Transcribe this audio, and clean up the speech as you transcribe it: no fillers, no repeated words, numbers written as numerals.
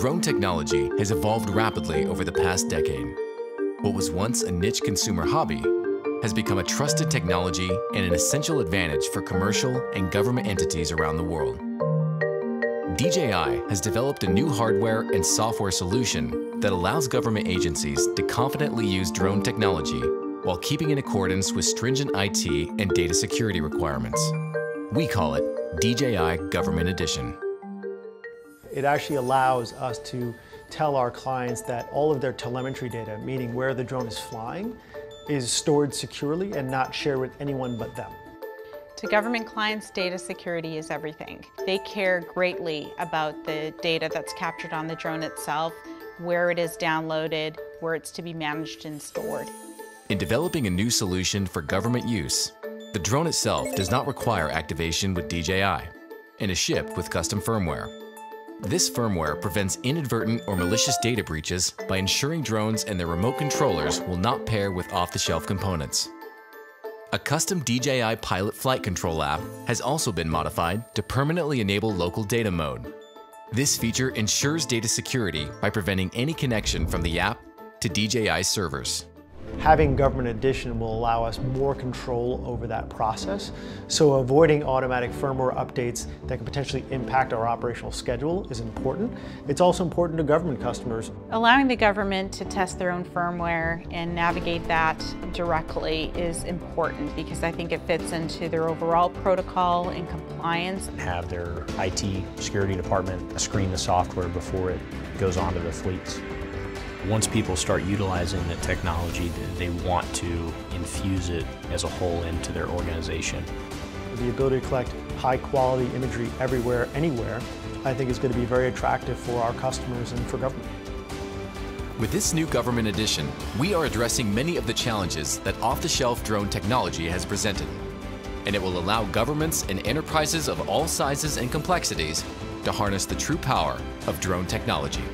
Drone technology has evolved rapidly over the past decade. What was once a niche consumer hobby has become a trusted technology and an essential advantage for commercial and government entities around the world. DJI has developed a new hardware and software solution that allows government agencies to confidently use drone technology while keeping in accordance with stringent IT and data security requirements. We call it DJI Government Edition. It actually allows us to tell our clients that all of their telemetry data, meaning where the drone is flying, is stored securely and not shared with anyone but them. To government clients, data security is everything. They care greatly about the data that's captured on the drone itself, where it is downloaded, where it's to be managed and stored. In developing a new solution for government use, the drone itself does not require activation with DJI and is shipped with custom firmware. This firmware prevents inadvertent or malicious data breaches by ensuring drones and their remote controllers will not pair with off-the-shelf components. A custom DJI Pilot Flight Control app has also been modified to permanently enable local data mode. This feature ensures data security by preventing any connection from the app to DJI servers. Having Government Edition will allow us more control over that process, so avoiding automatic firmware updates that can potentially impact our operational schedule is important. It's also important to government customers. Allowing the government to test their own firmware and navigate that directly is important because I think it fits into their overall protocol and compliance. Have their IT security department screen the software before it goes onto the fleets. Once people start utilizing the technology, they want to infuse it as a whole into their organization. The ability to collect high-quality imagery everywhere, anywhere, I think is going to be very attractive for our customers and for government. With this new Government Edition, we are addressing many of the challenges that off-the-shelf drone technology has presented, and it will allow governments and enterprises of all sizes and complexities to harness the true power of drone technology.